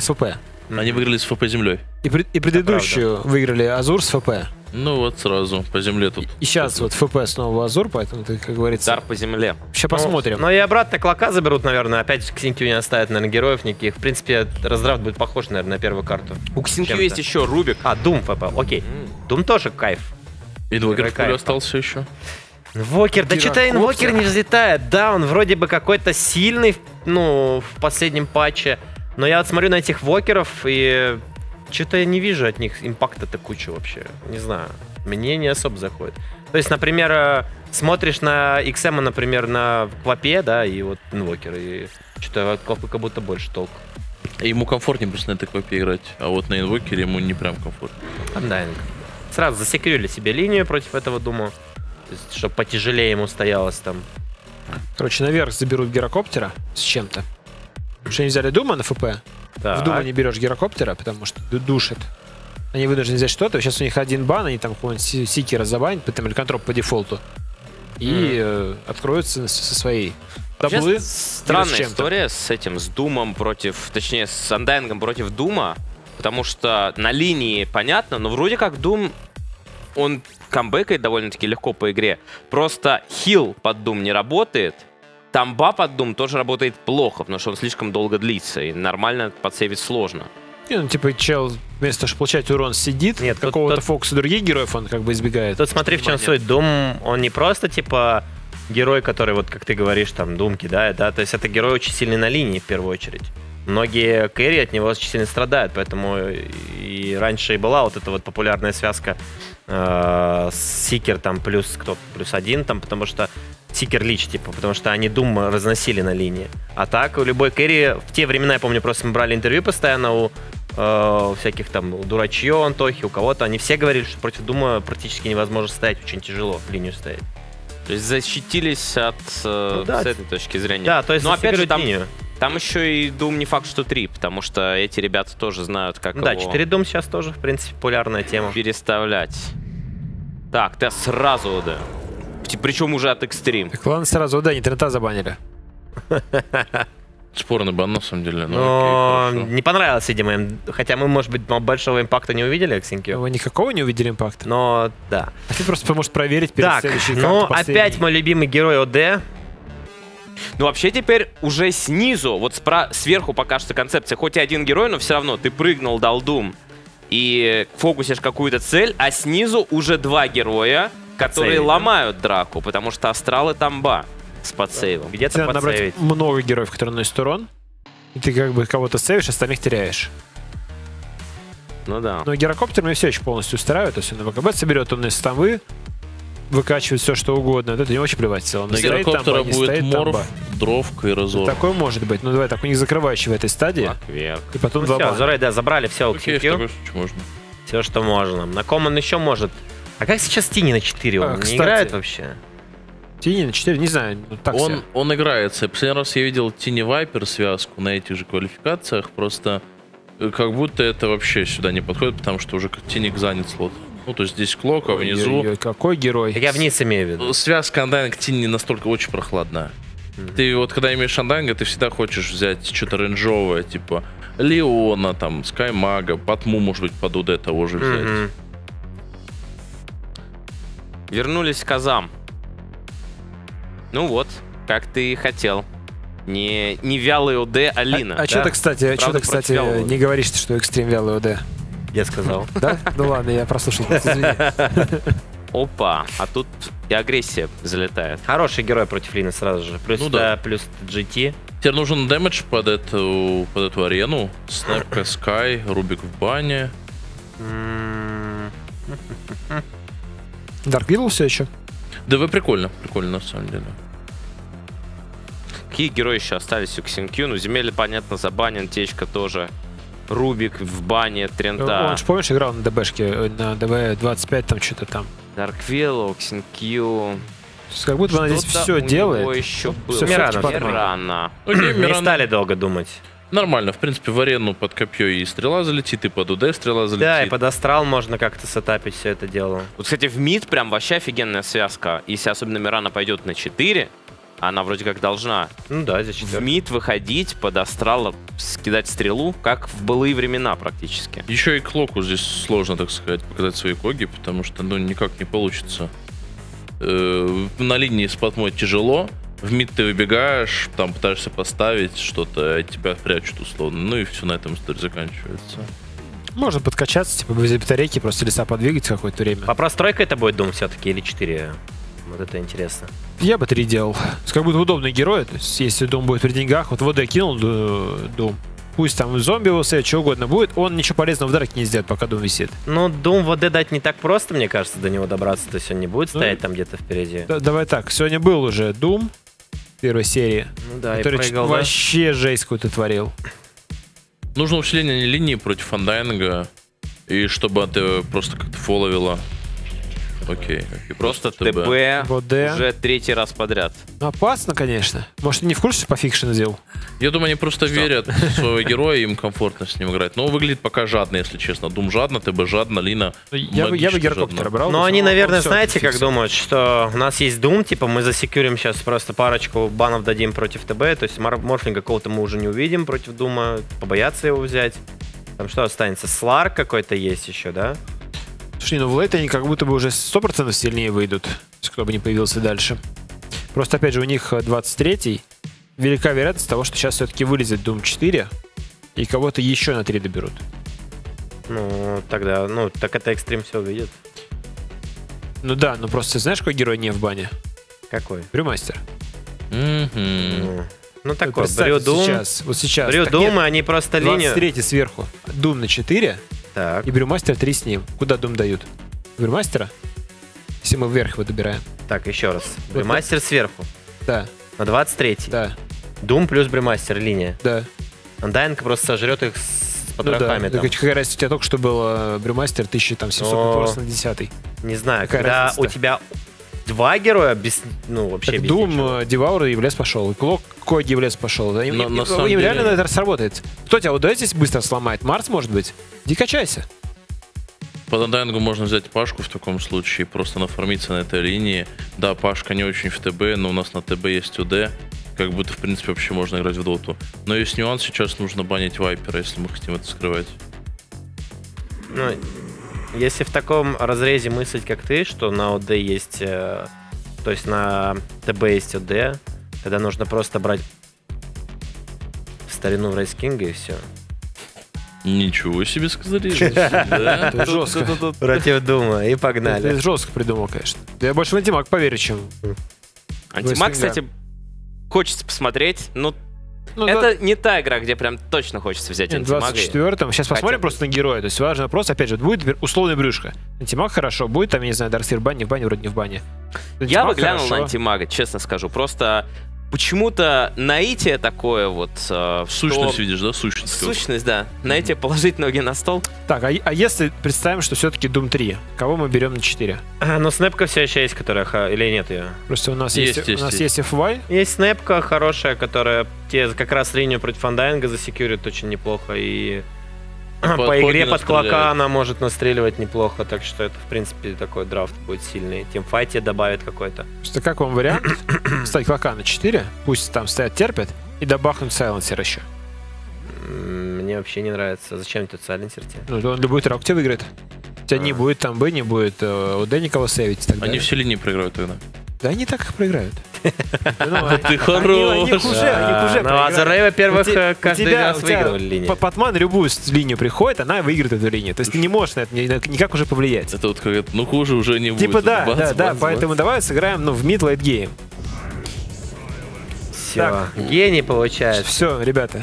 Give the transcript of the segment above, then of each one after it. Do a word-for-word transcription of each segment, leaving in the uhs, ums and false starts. с ФП. Они выиграли с ФП землей. И, при, и предыдущую выиграли Азур с ФП. Ну вот сразу, по земле тут. И сейчас вот ФП снова Азур, поэтому ты, как говорится... Дар по земле. Сейчас ну, посмотрим. Ну и обратно клока заберут, наверное. Опять XinQ не оставят, наверное, героев никаких. В принципе, раздрафт будет похож, наверное, на первую карту. У XinQ есть еще Рубик. А, Doom ФП, окей. Doom тоже кайф. Инвокер в поле остался еще. Инвокер, да что-то Инвокер не взлетает. Да, он вроде бы какой-то сильный, ну, в последнем патче. Но я вот смотрю на этих вокеров и... Что-то я не вижу от них импакта-то кучу вообще. Не знаю. Мне не особо заходит. То есть, например, смотришь на икс эм, например, на Квапе, да, и вот Инвокер. И что-то от Квапы как будто больше толк. Ему комфортнее просто на этой Квапе играть. А вот на Инвокере ему не прям комфортно. Undying. Сразу засекрили себе линию против этого, думаю. Чтобы потяжелее ему стоялось там. Короче, наверх заберут гирокоптера с чем-то. Потому что они взяли Дума на ФП. Да. В Дума не берешь гирокоптера, потому что душит. Они вынуждены взять что-то. Сейчас у них один бан, они там какого-нибудь сикера забанят, потому или контроп по дефолту. И mm. э, откроются со своей таблы. Странная история с этим, с Думом против, точнее, с Undying'ом против Дума. Потому что на линии понятно, но вроде как Дум, он камбэкает довольно-таки легко по игре. Просто хил под Дум не работает. Тамба под Doom тоже работает плохо, потому что он слишком долго длится, и нормально подсейвить сложно. И, ну, типа, чел вместо того, чтобы получать урон, сидит, нет, какого-то тот... фокуса других героев он как бы избегает. Тут смотри, в чем суть. Doom, он не просто, типа, герой, который, вот как ты говоришь, там, Doom кидает, да, то есть это герой очень сильный на линии, в первую очередь. Многие кэри от него очень сильно страдают, поэтому и раньше и была вот эта вот популярная связка э, Сикер там плюс кто плюс один там, потому что Сикер лич, типа, потому что они Дум разносили на линии. А так у любой кэри, в те времена, я помню, просто мы брали интервью постоянно у э, всяких там, у Дурачьё, Антохи, у кого-то, они все говорили, что против Дума практически невозможно стоять, очень тяжело в линию стоять. То есть защитились от, э, ну, да, с этой точки зрения. Да, то есть, но опять же, там... линию. Там еще и Doom не факт, что три, потому что эти ребята тоже знают, как да, его... Да, четыре Doom сейчас тоже, в принципе, популярная тема. Переставлять. Так, да сразу, да. Причем уже от Xtreme. Так, ладно, сразу, да, не трента забанили. Спорный бан, на самом деле. Но не понравилось, видимо, им. Хотя мы, может быть, большого импакта не увидели, XinQ. Вы никакого не увидели импакта? Но, да. А ты просто поможешь проверить перед следующей картой. Так, ну, опять мой любимый герой ОД. Ну, вообще теперь уже снизу, вот спра сверху пока что концепция. Хоть и один герой, но все равно ты прыгнул, дал Doom и фокусишь какую-то цель, а снизу уже два героя, которые подсейвили, ломают драку, потому что Астрал и Тамба с подсейвом. Где-то подсейвить. Много героев, которые наносят урон, и ты как бы кого-то сейвишь, остальных теряешь. Ну да. Но гирокоптер мне все еще полностью устраивает, то есть он на ВКБ соберет, он на стамвы выкачивать все, что угодно. Это не очень плевать в целом. На гирокоптера будет морф, дровка и разор. Такое может быть. Ну, давай так, у них закрывающий в этой стадии. Clockwerk. И потом ну, два все, Azure Ray, да, забрали все. Okay, что можно. Все, что можно. На ком он еще может. А как сейчас Tiny на четыре? Он а, не кстати, играет вообще? Tiny на четыре? Не знаю. Так он, он играется. Последний раз я видел Tiny Viper связку на этих же квалификациях. Просто как будто это вообще сюда не подходит, потому что уже Tiny занят слот. Ну, то есть здесь Клок, а внизу... Ой, ой, какой герой? Я вниз имею в виду. Связка Undying Tiny настолько очень прохладная. Mm-hmm. Ты вот, когда имеешь Undying, ты всегда хочешь взять что-то рейнджовое, типа Леона, там, Скаймага, Патму, может быть, под УД того же взять. Mm-hmm. Вернулись к Азам. Ну вот, как ты и хотел. Не, не вялый ОД, а Лина. А, а да? Что ты, кстати, что ты, кстати не говоришь, что экстрим вялый ОД? Я сказал. Да? Ну ладно, я прослушал. Опа, а тут и агрессия залетает. Хороший герой против Лины сразу же. Плюс да, плюс джи ти. Тебе нужен дэмэдж под эту под эту арену. Снэпка, Скай, Рубик в бане. Dark Willow все еще? ДВ прикольно, прикольно на самом деле. Какие герои еще остались у XinQ? Ну, земель, понятно, забанен, течка тоже. Рубик в бане, Трента. Он же, помнишь, играл на ДБшке, на ДБ двадцать пять, там что-то там. Dark Willow, XinQ. Как будто она здесь все делает. Еще было. Все, Мирана. Все, типа, Мирана. Okay, Мирана. Не стали долго думать. Нормально, в принципе, в арену под копье и стрела залетит, и под УД стрела залетит. Да, и под астрал можно как-то сетапить все это дело. Вот, кстати, в мид прям вообще офигенная связка. Если особенно Мирана пойдет на четыре, она вроде как должна ну, да, в мид выходить, под астрал скидать стрелу, как в былые времена практически. Еще и Клоку здесь сложно, так сказать, показать свои коги, потому что ну, никак не получится. Э-э- на линии с подмой тяжело, в мид ты выбегаешь, там пытаешься поставить что-то, а тебя прячут условно, ну и все на этом история заканчивается. Можно подкачаться, типа без батарейки, просто леса подвигать какое-то время. А простройка это будет Doom все-таки или четыре? Вот это интересно. Я бы три делал. Как будто удобный герой, то есть если Doom будет при деньгах, вот ВД кинул Doom. Пусть там зомби усет, что угодно будет, он ничего полезного в дарке не сделает, пока Doom висит. Ну, Doom ВД дать не так просто, мне кажется, до него добраться, то есть он не будет стоять ну, там где-то впереди. Да, давай так, сегодня был уже Doom первой серии, ну, да, который прыгал, вообще да? жесть какую-то творил. Нужно усиление линии против Undying, и чтобы ты просто как-то фоловила. Окей. Okay. Просто ТБ уже третий раз подряд. Ну, опасно, конечно. Может, ты не в курсе, что по фикшену сделал? Я думаю, они просто что? верят в своего героя, им комфортно с ним играть. Но выглядит пока жадно, если честно. Дум жадно, ТБ жадно, Лина. Я бы гирокоптер брал. Но они, наверное, знаете, как думают, что у нас есть Дум, типа мы засекюрим сейчас просто парочку банов дадим против ТБ. То есть морфлинга какого-то мы уже не увидим против Дума, побоятся его взять. Там что останется? Сларк какой-то есть еще, да? Слушай, ну в лейт они как будто бы уже сто процентов сильнее выйдут, кто бы не появился дальше. Просто, опять же, у них двадцать третий. Велика вероятность того, что сейчас все-таки вылезет Doom четыре и кого-то еще на три доберут. Ну, тогда, ну, так это Xtreme все увидит. Ну да, но просто знаешь, какой герой не в бане? Какой? Брюмастер. Mm-hmm. Ну такой, вот Брю Doom. Сейчас, вот сейчас. Брю Doom, они просто линию... двадцать третий сверху, Doom на четыре. Так. И Брюмастер три с ним. Куда Doom дают? Брюмастера? Если мы вверх его добираем. Так, еще раз. Брюмастер вот сверху. Да. На двадцать третий. Да. Doom плюс Брюмастер линия. Да. Undying просто сожрет их с потрохами. Ну, да. Так, какая разница, у тебя только что был Брюмастер тысяча семьсот на десятый. Не знаю, какая когда разница, у тебя два героя без... Ну, вообще так без Doom, ничего. Деваур и в лес пошел. И Клок, Коги в лес пошел. Да, им, но, им, им деле... реально это сработает. Кто тебя удается здесь быстро сломает? Марс, может быть? Иди качайся. Под Undying'у можно взять Пашку в таком случае, просто нафармиться на этой линии. Да, Пашка не очень в ТБ, но у нас на ТБ есть УД. Как будто, в принципе, вообще можно играть в доту. Но есть нюанс, сейчас нужно банить Вайпера, если мы хотим это скрывать. Ну... Если в таком разрезе мыслить, как ты, что на ОД есть, то есть на ТБ есть ОД, тогда нужно просто брать старину в Рейс Кинга и все. Ничего себе сказали. Жестко. Против Дума и погнали. Ты жестко придумал, конечно. Я больше в Антимаг поверю, чем... Антимаг, кстати, хочется посмотреть, но... Ну, это да. не та игра, где прям точно хочется взять антимага. В двадцать четвёртом. Сейчас хотя посмотрим бы. Просто на героя. То есть важный вопрос. Опять же, будет условный брюшка. Антимаг хорошо. Будет там, я не знаю, Дарксфир в бане, в бане, вроде не в бане. Антимаг я бы глянул хорошо. на антимага, честно скажу. Просто почему-то наитие такое вот... Э, сущность что... видишь, да? Сущность. Сущность, да. Наитие mm-hmm. положить ноги на стол. Так, а, а если представим, что все-таки Doom три, кого мы берем на четыре? А, но снэпка все еще есть, которая... Или нет ее? Просто у нас есть, есть, есть, у нас есть. есть эф вай. Есть снэпка хорошая, которая... как раз линию против Undying'а засекьюрит очень неплохо, и под, по игре под Клока она может настреливать неплохо, так что это, в принципе, такой драфт будет сильный. Тимфайт тебе добавит какой-то. Что, как вам вариант? Ставить Клока на четыре, пусть там стоят, терпят, и добахнуть Silencer еще. Мне вообще не нравится. Зачем тут Silencer тебе? Ну, он любой трак тебе выиграет. У тебя а. не будет там Б, не будет у Дэ никого сейвить. Они далее. все линии проиграют тогда. Да они так их проиграют. Ты хорош. А за Рэй, во-первых, каждый раз выигрывали линию. Патман любую линию приходит, она выиграет эту линию. То есть ты не можешь на это никак уже повлиять. Это вот как ну хуже уже не будет. Типа да, да, поэтому давай сыграем в мид-лейт гейм. Так, гений получается. Все, ребята.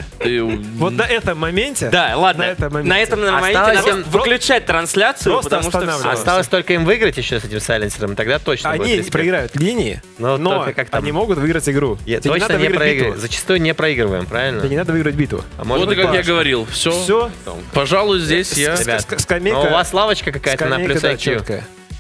Вот на этом моменте. Да, ладно. На этом моменте, на этом моменте осталось надо им выключать трансляцию, потому что осталось только им выиграть еще с этим Сайленсером, тогда точно. Они не проиграют линии, но, но как они могут выиграть игру. Я точно не, надо не проигрываем. Зачастую не проигрываем, правильно? Да не надо выиграть битву. А вот быть, как важно. я говорил, все. Все. Пожалуй, здесь я. Скамейка. У вас лавочка какая-то на плюс ай кью.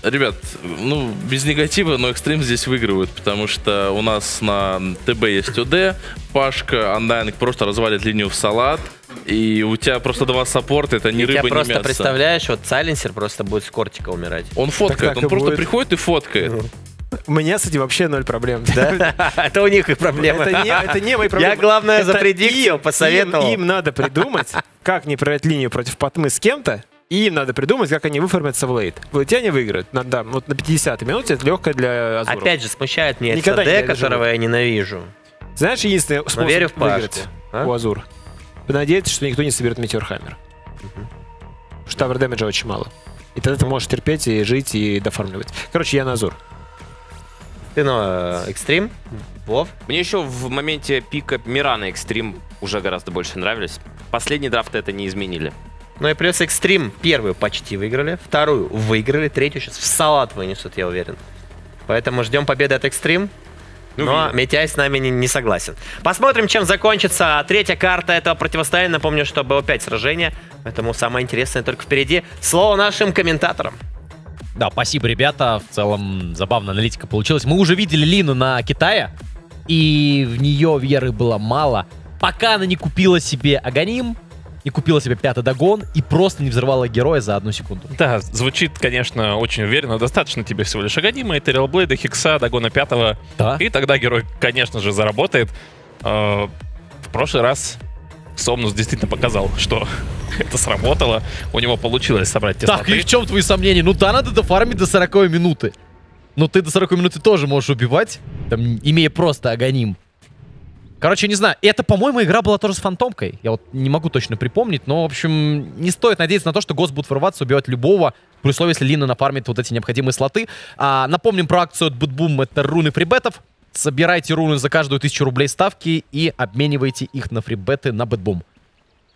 Ребят, ну, без негатива, но Xtreme здесь выигрывают, потому что у нас на ТБ есть ОД, Пашка, Undying просто развалит линию в салат, и у тебя просто два саппорта, это ни и рыба, ни мясо. Ты просто представляешь, вот Silencer просто будет с кортика умирать. Он фоткает, так, так он просто будет. приходит и фоткает. У меня с этим вообще ноль проблем. Это у них их проблемы. Это не мои проблемы. Я, главное, запредиктил, посоветовал. Им надо придумать, как не прорвать линию против Патмы с кем-то. И им надо придумать, как они выформятся в лейт. В лейте они выиграют. Да, вот на пятидесятой минуте это легкое для Азура. Опять же, смущает меня СД, которого я ненавижу. Знаешь, единственный способ выиграть у Азур? Понадеяться, что никто не соберет Метеорхаммер. Потому что тавер дэмэджа очень мало. И тогда ты можешь терпеть и жить, и доформливать. Короче, я на Азур. Ты на Xtreme? Вов? Мне еще в моменте пика Мирана Xtreme уже гораздо больше нравились. Последний драфт это не изменили. Ну и плюс Xtreme первую почти выиграли, вторую выиграли, третью сейчас в салат вынесут, я уверен. Поэтому ждем победы от Xtreme. Ну, но Митяй с нами не, не согласен. Посмотрим, чем закончится третья карта этого противостояния. Напомню, что было пять сражений, поэтому самое интересное только впереди. Слово нашим комментаторам. Да, спасибо, ребята. В целом, забавная аналитика получилась. Мы уже видели Лину на Китае, и в нее веры было мало. Пока она не купила себе Агоним, и купила себе пятый догон, и просто не взорвала героя за одну секунду. Да, звучит, конечно, очень уверенно. Достаточно тебе всего лишь Агонима, Террорблейда, Хекса, догона пятого. Да. И тогда герой, конечно же, заработает. В прошлый раз Сомнус действительно показал, что это сработало. У него получилось собрать те Так, слоты. И в чем твои сомнения? Ну да, надо дофармить до сороковой минуты. Но ты до сороковой минуты тоже можешь убивать, там, имея просто Агоним. Короче, не знаю, это, по-моему, игра была тоже с фантомкой. Я вот не могу точно припомнить, но, в общем, не стоит надеяться на то, что Гос будет врываться, убивать любого, при условии, если Лина нафармит вот эти необходимые слоты. А, напомним про акцию от BootBoom, это руны фрибетов. Собирайте руны за каждую тысячу рублей ставки и обменивайте их на фрибеты на BootBoom.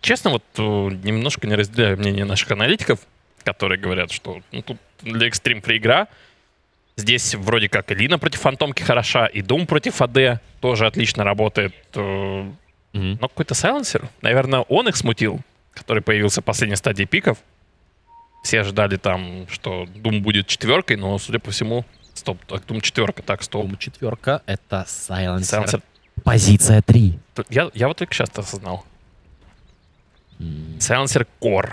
Честно, вот немножко не разделяю мнение наших аналитиков, которые говорят, что ну, тут для Xtreme фри игра. Здесь вроде как и Лина против фантомки хороша, и Doom против АД тоже отлично работает. Mm-hmm. Но какой-то Silencer, наверное, он их смутил, который появился в последней стадии пиков. Все ожидали там, что Doom будет четверкой, но, судя по всему, стоп, так, Doom четверка, так, стоп. Doom четверка — это Silencer. Silencer. Позиция три. Я, я вот только сейчас это осознал. Mm-hmm. Silencer Core.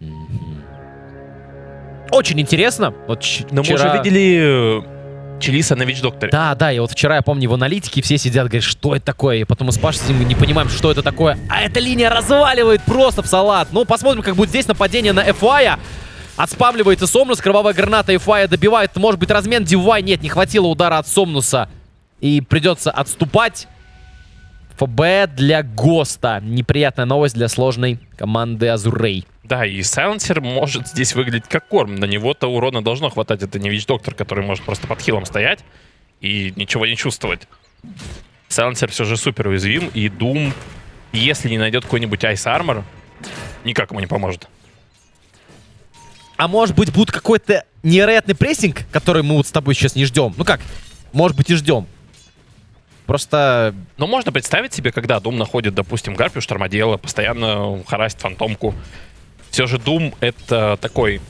Mm-hmm. Очень интересно. Вот но вчера... мы уже видели Челиса на Вич-докторе. Да, да, и вот вчера, я помню, в аналитике все сидят, говорят, что это такое? И потом мы с Пашей мы не понимаем, что это такое. А эта линия разваливает просто в салат. Ну, посмотрим, как будет здесь нападение на Фая. Отспавливает и Сомнус, кровавая граната Фая добивает. Может быть, размен Девай? Нет, не хватило удара от Сомнуса. И придется отступать. ФБ для Госта. Неприятная новость для сложной команды Azure Ray. Да, и Silencer может здесь выглядеть как корм. На него-то урона должно хватать. Это не Вич-доктор, который может просто под хилом стоять и ничего не чувствовать. Silencer все же супер уязвим. И Doom, если не найдет какой-нибудь Ice Armor, никак ему не поможет. А может быть, будет какой-то невероятный прессинг, который мы вот с тобой сейчас не ждем? Ну как, может быть и ждем. Просто... Ну, можно представить себе, когда Doom находит, допустим, Гарпию Штормодела, постоянно харасит фантомку. Все же Doom — это такой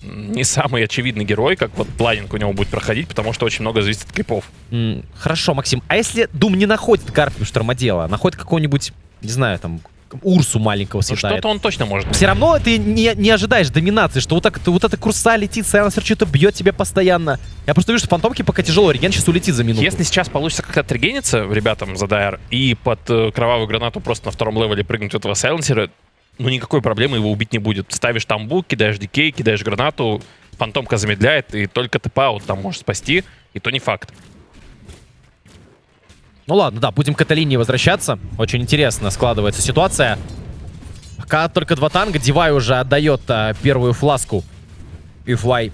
не самый очевидный герой, как вот планинг у него будет проходить, потому что очень много зависит от крипов. Mm, хорошо, Максим. А если Doom не находит Гарпию Штормодела, находит какого-нибудь, не знаю, там, Урсу маленького съедает? Ну, что-то он точно может. Все равно ты не, не ожидаешь доминации, что вот, так, вот эта курса летит, Silencer что-то бьет тебя постоянно. Я просто вижу, что фантомки пока тяжело, реген сейчас улетит за минуту. Если сейчас получится как-то отрегениться ребятам за ДАР и под э, кровавую гранату просто на втором левеле прыгнуть этого Silencer, ну никакой проблемы его убить не будет. Ставишь тамбу, кидаешь дикей, кидаешь гранату, фантомка замедляет, и только тэп-аут там может спасти, и то не факт. Ну ладно, да, будем к этой линии возвращаться. Очень интересно складывается ситуация. Пока только два танка. Девай уже отдает а, первую фласку. И Fly.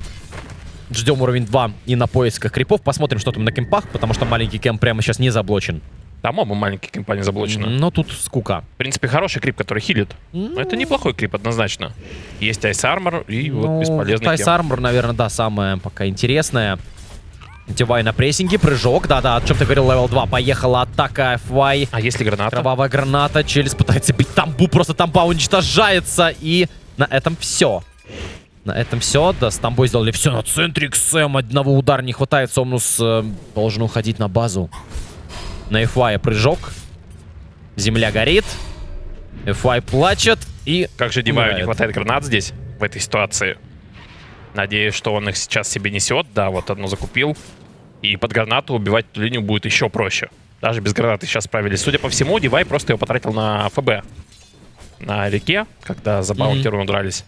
Ждем уровень два и на поисках крипов. Посмотрим, что там на кемпах, потому что маленький кемп прямо сейчас не заблочен. Там оба маленькие кемпа не заблочены. Но тут скука. В принципе, хороший крип, который хилит. Mm. Но это неплохой крип однозначно. Есть Ice Armor и вот ну, бесполезный кемп. Ice Armor, наверное, да, самое пока интересное. Девай на прессинге, прыжок, да-да, о чем ты говорил, левел два, поехала атака Fy. А если граната? Кровавая граната, Челюс пытается бить тамбу, просто тамба уничтожается, и на этом все. На этом все, да, с тамбой сделали все на центре, Ксэм, одного удара не хватает, Сомнус э, должен уходить на базу. На Fy прыжок, земля горит, Fy плачет и... Как же Деваю не хватает гранат здесь, в этой ситуации? Надеюсь, что он их сейчас себе несет, да, вот одну закупил. И под гранату убивать эту линию будет еще проще. Даже без гранаты сейчас справились. Судя по всему, Девай просто его потратил на ФБ. На реке, когда за баунтером mm-hmm. дрались.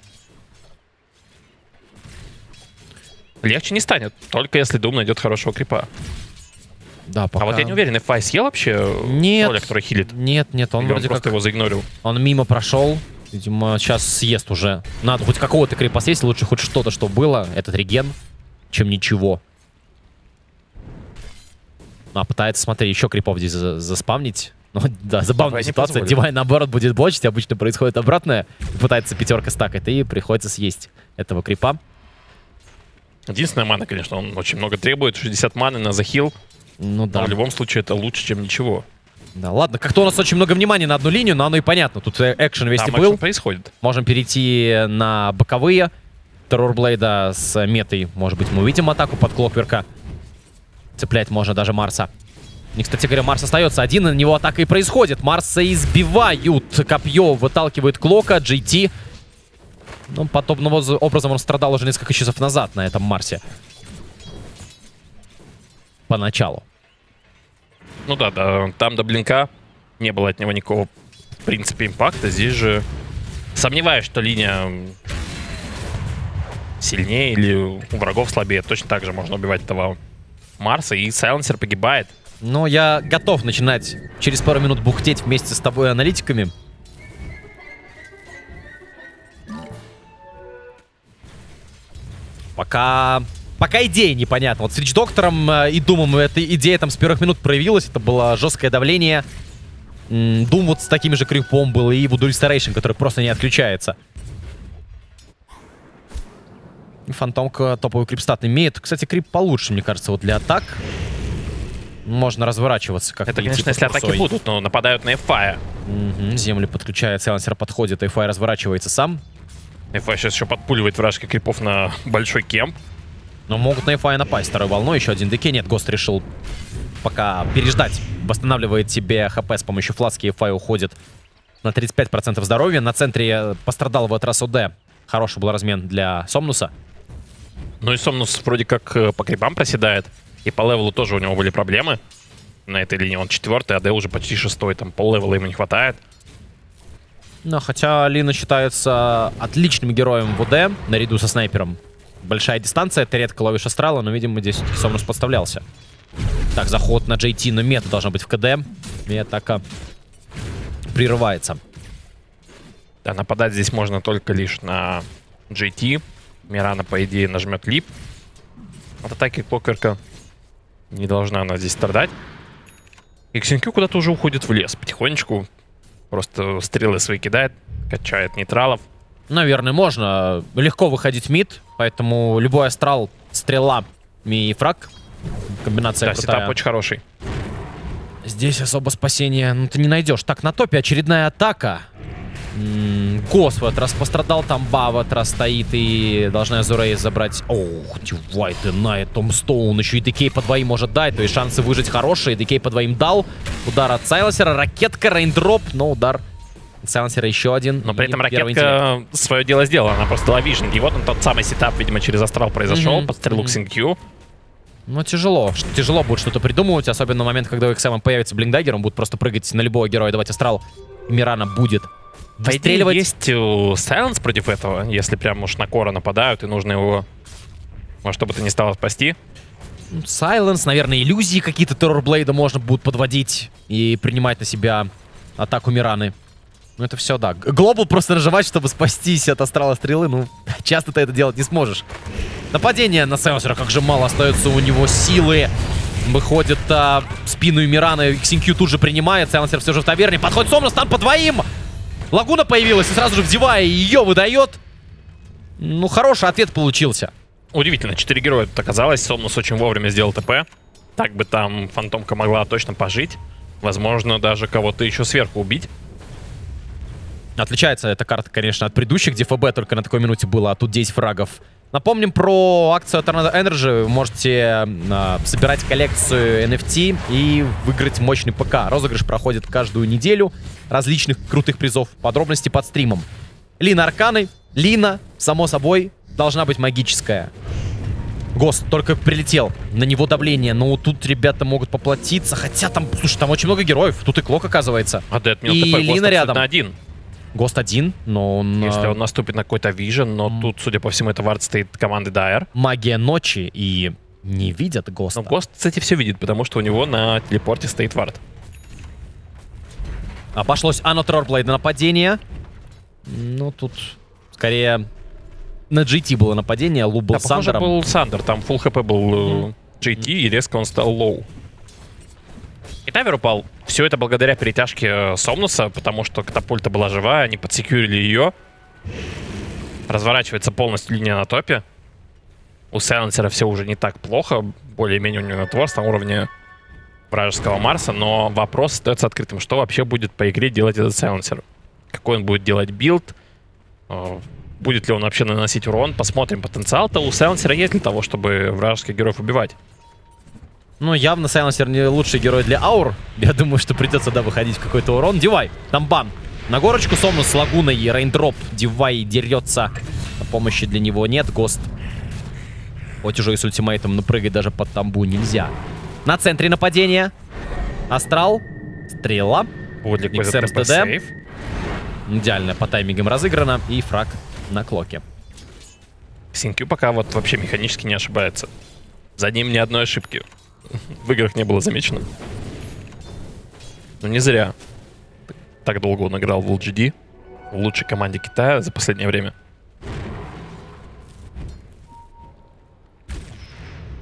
Легче не станет, только если Doom найдет хорошего крипа. Да, пока... А вот я не уверен, Fy съел вообще тролля, который хилит? Нет, нет, он, он вроде просто как... его заигнорил. Он мимо прошел. Видимо, сейчас съест уже. Надо хоть какого-то крипа съесть, лучше хоть что-то, что было, этот реген, чем ничего. А, пытается, смотри, еще крипов здесь заспамнить. Ну, да, забавная ситуация. Девай, наоборот, будет бочить. Обычно происходит обратное. Пытается пятерка стакать, и приходится съесть этого крипа. Единственная мана, конечно, он очень много требует. шестьдесят маны на захил. Ну да. Но в любом случае это лучше, чем ничего. Да, ладно. Как-то у нас очень много внимания на одну линию, но оно и понятно. Тут экшен весь и был. Происходит. Можем перейти на боковые. Террорблейда с метой. Может быть, мы увидим атаку под Клокверка. Цеплять можно даже Марса. И, кстати говоря, Марс остается один, и на него атака и происходит. Марса избивают. Копье выталкивает Клока, джей ти. Ну, подобным образом он страдал уже несколько часов назад на этом Марсе. Поначалу. Ну да, да, там до блинка не было от него никакого, в принципе, импакта. Здесь же сомневаюсь, что линия сильнее или у врагов слабее. Точно так же можно убивать этого Марса, и Сайленсер погибает. Но я готов начинать через пару минут бухтеть вместе с тобой аналитиками. Пока... Пока идея непонятна. Вот с Рич Доктором и Думом эта идея там с первых минут проявилась. Это было жесткое давление. Дум вот с таким же крипом был. И Voodoo Restoration, который просто не отключается. Фантомка топовый крипстат имеет. Кстати, крип получше, мне кажется, вот для атак. Можно разворачиваться как-то. Это, конечно, если атаки будут, но нападают на Fy. Угу, земли подключает, Сайленсер подходит, Fy разворачивается сам. Fy сейчас еще подпуливает вражки крипов на большой кемп. Но могут на Fy напасть второй волной. Еще один ДК. Нет, Гост решил пока переждать. Восстанавливает тебе ХП с помощью фласки. Fy уходит на тридцать пять процентов здоровья. На центре пострадал в этот раз ОД. Хороший был размен для Сомнуса. Ну и Сомнус вроде как по крипам проседает. И по левелу тоже у него были проблемы. На этой линии он четвертый, а Дэ уже почти шестой. Там пол левела ему не хватает. Но хотя Лина считается отличным героем в ОД, наряду со снайпером. Большая дистанция, ты редко ловишь астрала, но, видимо, здесь Сомнус подставлялся. Так, заход на джей ти, но мета должна быть в КД. И атака прерывается. Да, нападать здесь можно только лишь на джей ти. Мирана, по идее, нажмет лип от атаки Клокверка. Не должна она здесь страдать. икс эн кью куда-то уже уходит в лес потихонечку. Просто стрелы свои кидает, качает нейтралов. Наверное, можно. Легко выходить мид, поэтому любой астрал, стрела и фраг. Комбинация да, крутая. Сетап очень хороший. Здесь особо спасения ну, ты не найдешь. Так, на топе очередная атака. Гос в этот раз пострадал, там Ба в этот раз стоит, и должна Azure Ray забрать. Ох, Девай, ты на этом Стоун. Еще и ДК по двоим может дать, то есть шансы выжить хорошие. ДК по двоим дал. Удар от Сайленсера, ракетка, рейндроп, но удар от Сайленсера еще один. Но при этом ракетка свое дело сделала, она просто дала вижн. И вот он тот самый сетап, видимо, через астрал произошел, mm-hmm. под стрелу XinQ. Ну, тяжело. Тяжело будет что-то придумывать, особенно в момент, когда у икс эм появится Blink Dagger, он будет просто прыгать на любого героя, давать астрал, и Мирана будет... Выстреливать. Есть Сайленс против этого, если прям уж на Кора нападают, и нужно его, во что бы то ни стало, спасти. Сайленс, наверное, иллюзии какие-то Террорблейда можно будет подводить и принимать на себя атаку Мираны. Ну это все, да. Глобал просто нажимать, чтобы спастись от астрала стрелы, ну часто ты это делать не сможешь. Нападение на Сайленсера, как же мало остается у него силы. Выходит а, спину Мираны, икс эн кью тут же принимает, Сайленсер все же в таверне, подходит Сомнус, там по двоим! Лагуна появилась, и сразу же в Девай ее выдает. Ну, хороший ответ получился. Удивительно, четыре героя тут оказалось. Сомнус очень вовремя сделал ТП. Так бы там фантомка могла точно пожить. Возможно, даже кого-то еще сверху убить. Отличается эта карта, конечно, от предыдущих, где ФБ только на такой минуте было, а тут десять фрагов. Напомним про акцию Tornado Energy. Вы можете э, собирать коллекцию эн эф ти и выиграть мощный ПК. Розыгрыш проходит каждую неделю. Различных крутых призов. Подробности под стримом. Лина Арканы. Лина, само собой, должна быть магическая. Гост только прилетел. На него давление. Но тут ребята могут поплатиться. Хотя там, слушай, там очень много героев. Тут и Клок оказывается. А да, отменил ТП. Гост рядом. один. Гост один, но он... Если он наступит на какой-то вижен, но mm. тут, судя по всему, это вард стоит команды Dire. Магия ночи и не видят Госта. Но Гост, кстати, все видит, потому что у него на телепорте стоит вард. Обошлось оно Террорблейд на нападение. Ну, тут скорее... На джи ти было нападение, Лу был да, Сандером. Похоже, был Сандер, там фулл хп был джи ти, и резко он стал лоу. И тавер упал. Все это благодаря перетяжке Сомнуса, потому что катапульта была жива, они подсекьюрили ее. Разворачивается полностью линия на топе. У Сайленсера все уже не так плохо, более-менее у него натворс на уровне вражеского Марса, но вопрос остается открытым, что вообще будет по игре делать этот Сайленсер. Какой он будет делать билд? Будет ли он вообще наносить урон? Посмотрим. Потенциал-то у Сайленсера есть для того, чтобы вражеских героев убивать. Ну, явно Сайленсер не лучший герой для аур. Я думаю, что придется, да, выходить в какой-то урон. Девай, там бан. На горочку Сомнус с лагуной и рейндроп. Девай дерется. Помощи для него нет. Гост. Хоть уже и с ультимейтом, но прыгать даже под тамбу нельзя. На центре нападения. Астрал. Стрела. Вот для икс эм эс тэ дэ. Идеально по таймингам разыграно. И фраг на Клоке. XinQ пока вот вообще механически не ошибается. За ним ни одной ошибки в играх не было замечено. Но не зря так долго он играл в эл джи ди, в лучшей команде Китая за последнее время.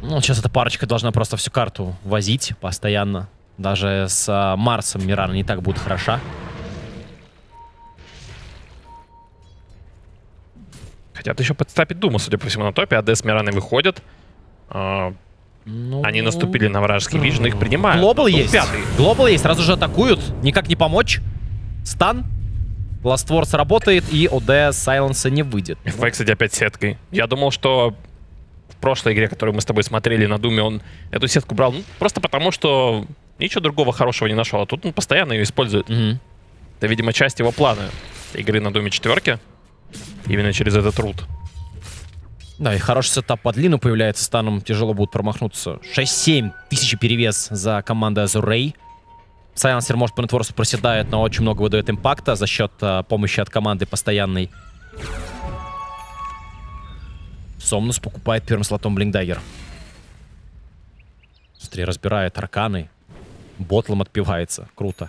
Ну, сейчас эта парочка должна просто всю карту возить постоянно. Даже с Марсом Мирана не так будет хороша. Хотят еще подстапить Думу, судя по всему, на топе. АД с Мираной выходят. Э, ну... Они наступили на вражеский вижн, их принимают. Глобал есть. Пятый. Глобал есть, сразу же атакуют. Никак не помочь. Стан. Ластвор сработает, и ОД Сайленса не выйдет. Фай, кстати, опять сеткой. Я думал, что в прошлой игре, которую мы с тобой смотрели на Думе, он эту сетку брал ну, просто потому, что ничего другого хорошего не нашел. А тут он постоянно ее использует. Угу. Это, видимо, часть его плана игры на Думе четверки. Именно через этот труд. Да, и хороший сетап под Лину появляется. Станом тяжело будет промахнуться. шесть-семь тысяч перевес за команду Azure Ray. Сайленсер, может, по нетворсу проседает, но очень много выдает импакта за счет а, помощи от команды постоянной. Сомнус покупает первым слотом Блинк Даггер. Быстрее разбирает арканы. Ботлом отпивается. Круто.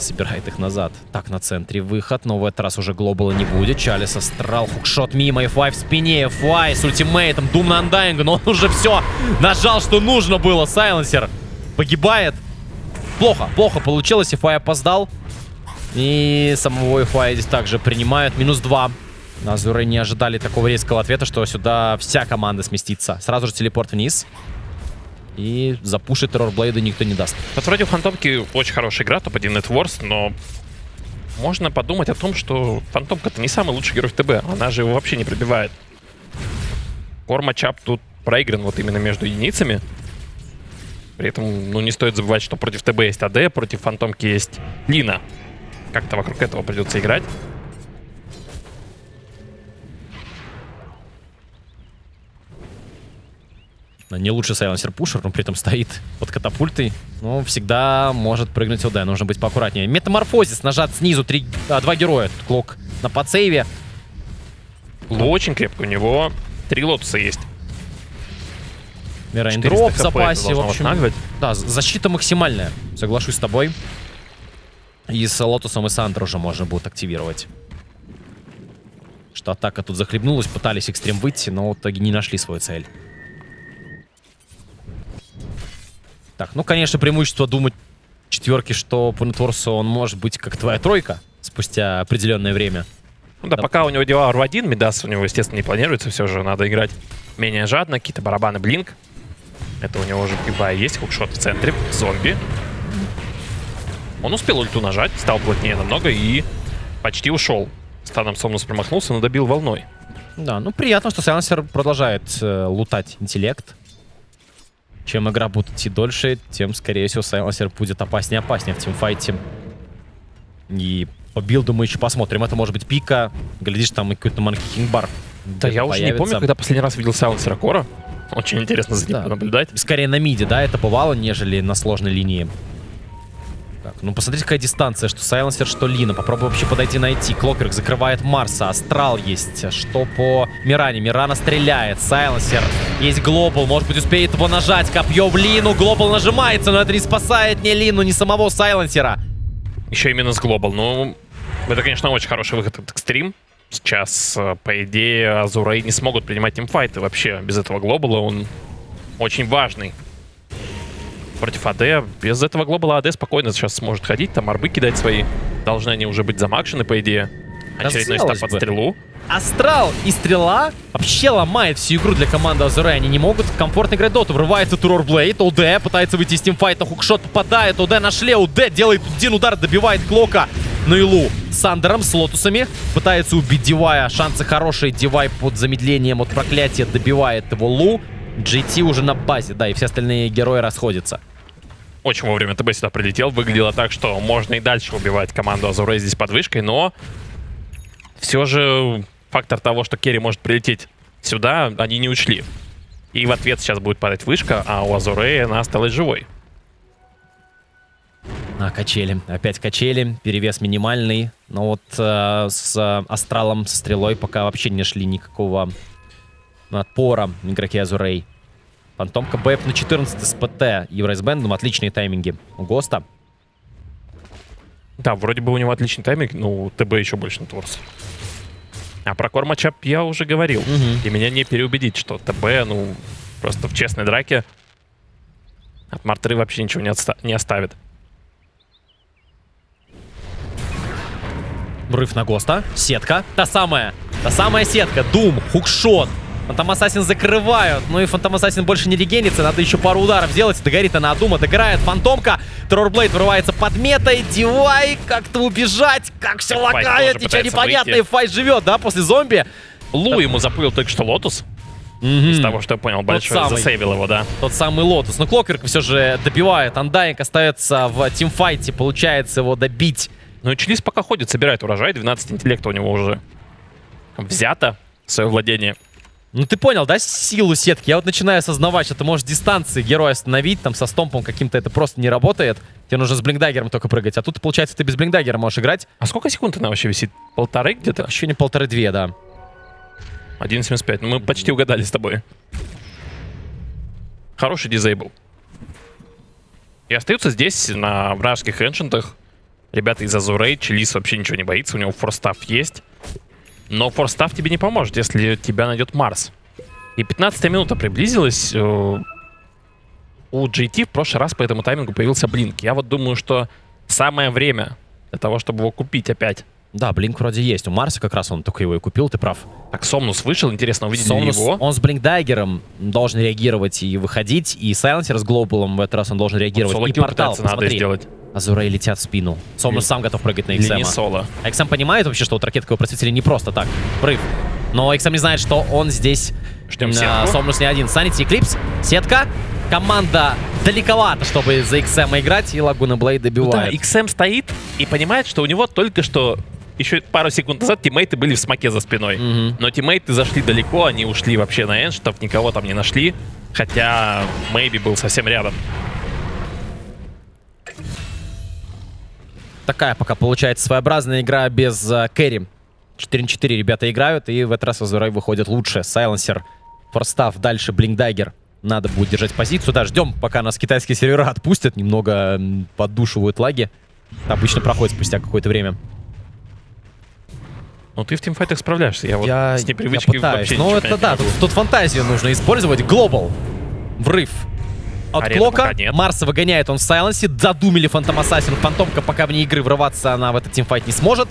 Собирает их назад. Так, на центре выход, но в этот раз уже глобала не будет. Чалис, астрал, хукшот мимо, Фай в спине, Фай с ультимейтом, Doom на Undying, но он уже все нажал, что нужно было. Сайленсер погибает. Плохо, плохо получилось, Фай опоздал. И самого Фай здесь также принимают. Минус два. Азуры не ожидали такого резкого ответа, что сюда вся команда сместится. Сразу же телепорт вниз. И запушить Террорблейда никто не даст. Вот вроде у Фантомки очень хорошая игра, топ один нетворс, но можно подумать о том, что Фантомка-то не самый лучший герой в ТБ. Она же его вообще не пробивает. Кор-матчап тут проигран вот именно между единицами. При этом, ну, не стоит забывать, что против ТБ есть АД, против Фантомки есть Лина. Как-то вокруг этого придется играть. Не лучший сайленсер-пушер, но при этом стоит под катапультой. Но всегда может прыгнуть ОД. Нужно быть поаккуратнее. Метаморфозис нажат снизу. Три, а, два героя. Тут Клок на подсейве. Клок очень крепко. У него три лотуса есть. Мирайндроп в запасе. В общем, да, защита максимальная. Соглашусь с тобой. И с лотусом и Сандер уже можно будет активировать. Что атака тут захлебнулась. Пытались экстрем выйти, но в итоге не нашли свою цель. Так, ну, конечно, преимущество думать четверки, что по нетворсу он может быть как твоя тройка спустя определенное время. Ну да, да. Пока у него дела эр один, Мидас у него, естественно, не планируется, все же надо играть менее жадно, какие-то барабаны, блинк. Это у него уже пиба есть, хукшот в центре, зомби. Он успел ульту нажать, стал плотнее намного и почти ушел. Станом Сомнус промахнулся, но добил волной. Да, ну приятно, что Сайленсер продолжает э, лутать интеллект. Чем игра будет идти дольше, тем, скорее всего, Сайленсер будет опаснее и опаснее в тимфайте. И по билду мы еще посмотрим. Это может быть пика. Глядишь, там и какой-то Манки Кинг Бар Да, я уже не помню, когда последний раз видел Silencer Кора. Очень интересно за ним наблюдать. Скорее на миде, да, это бывало, нежели на сложной линии. Так, ну посмотрите, какая дистанция, что Silencer, что Лина. Попробуй вообще подойти, найти. Clockwerk закрывает Марса, астрал есть. Что по Миране? Мирана стреляет, Silencer. Есть глобал, может быть, успеет его нажать. Копье в Лину, глобал нажимается, но это не спасает ни Лину, ни самого Silencer. Еще и минус глобал, ну... Это, конечно, очень хороший выход от Xtreme. Сейчас, по идее, Azure Ray не смогут принимать тимфайты вообще без этого глобала. Он очень важный против АД. Без этого глобала АД спокойно сейчас сможет ходить, там арбы кидать свои. Должны они уже быть замакшены, по идее. Очередной стап под стрелу. Астрал и стрела вообще ломает всю игру для команды Azure Ray. Они не могут комфортно играть доту. Врывается Terrorblade, ОД пытается выйти из тимфайта, хукшот попадает, ОД нашли, ОД делает один удар, добивает Клока. На Илу с Андером, с Лотусами. Пытается убить Девая. Шансы хорошие. Девай под замедлением от проклятия добивает его Лу. джей ти уже на базе, да, и все остальные герои расходятся. Очень вовремя ТБ сюда прилетел. Выглядело так, что можно и дальше убивать команду Azure Ray здесь под вышкой, но... Все же фактор того, что керри может прилететь сюда, они не учли. И в ответ сейчас будет падать вышка, а у Azure Ray она осталась живой. А, качели. Опять качели. Перевес минимальный. Но вот э, с э, астралом, со стрелой пока вообще не шли никакого отпора игроки Azure Ray. Фантом КБФ на четырнадцать с ПТ и Рейсбендом. Отличные тайминги у Госта. Да, вроде бы у него отличный тайминг, но у ТБ еще больше на торс. А про кормачап я уже говорил. Угу. И меня не переубедить, что ТБ, ну, просто в честной драке от Мартры вообще ничего не, отста не оставит. Врыв на Госта. Сетка. Та самая. Та самая сетка. Doom. Хукшот. Phantom Assassin закрывают. Ну и Phantom Assassin больше не регенится. Надо еще пару ударов сделать. Догорит она от Дума. Догорает фантомка. Terrorblade вырывается под метой. Девай как-то убежать. Как все лагает. Ничего непонятное. Фай живет, да, после зомби. Лу так... ему запылил только что Лотус. Mm-hmm. Из того, что я понял, большой засейвил его, да. Тот самый Лотус. Но Clockwerk все же добивает. Undying остается в тимфайте. Получается его добить. Ну и Чилис пока ходит, собирает урожай. двенадцать интеллекта у него уже взято в свое владение. Ну ты понял, да, силу сетки? Я вот начинаю осознавать, что ты можешь дистанции героя остановить, там со стомпом каким-то это просто не работает. Тебе нужно с блинкдаггером только прыгать. А тут, получается, ты без блинкдаггера можешь играть. А сколько секунд она вообще висит? Полторы где-то? Еще не полторы-две, да. один семьдесят пять. Ну мы почти угадали с тобой. Хороший дизейбл. И остаются здесь, на вражеских эншентах. Ребята из Azure Ray, Чилис вообще ничего не боится, у него форстаф есть. Но форстаф тебе не поможет, если тебя найдет Марс. И пятнадцатая минута приблизилась. У джей ти в прошлый раз по этому таймингу появился Блинк. Я вот думаю, что самое время для того, чтобы его купить опять. Да, Блинк вроде есть. У Марса как раз он только его и купил, ты прав. Так, Сомнус вышел, интересно увидеть его. Он с блинкдайгером должен реагировать и выходить. И Silencer с глобалом в этот раз он должен реагировать. Вот, и портал, надо сделать. Azure Ray летят в спину. Сомнус сам готов прыгать на икс эм. Соло. икс эм понимает вообще, что вот ракетка его просветили не просто так. Прыг. Но икс эм не знает, что он здесь. Ждем сетку. Сомнус не один. Sanity, Эклипс. Сетка. Команда далековато, чтобы за икс эм играть. И Лагуна Блейд добивает. Ну, да, икс эм стоит и понимает, что у него только что... Еще пару секунд назад тиммейты были в смоке за спиной. Mm-hmm. Но тиммейты зашли далеко. Они ушли вообще на эншитов. Никого там не нашли. Хотя Мэйби был совсем рядом. Такая пока получается своеобразная игра без uh, керри. четыре на четыре ребята играют, и в этот раз Azure Ray выходит лучше. Silencer, форстав, дальше блинкдаггер. Надо будет держать позицию. Да, ждем, пока нас китайские сервера отпустят. Немного поддушивают лаги. Обычно проходит спустя какое-то время. Ну ты в тимфайтах справляешься. Я, я вот с непривычки я пытаюсь, вообще но это да, тут, тут фантазию нужно использовать. Глобал. Врыв. От Клока. Марса выгоняет он в Сайленсе. Задумили Phantom Assassin. Фантомка пока вне игры врываться она в этот тимфайт не сможет.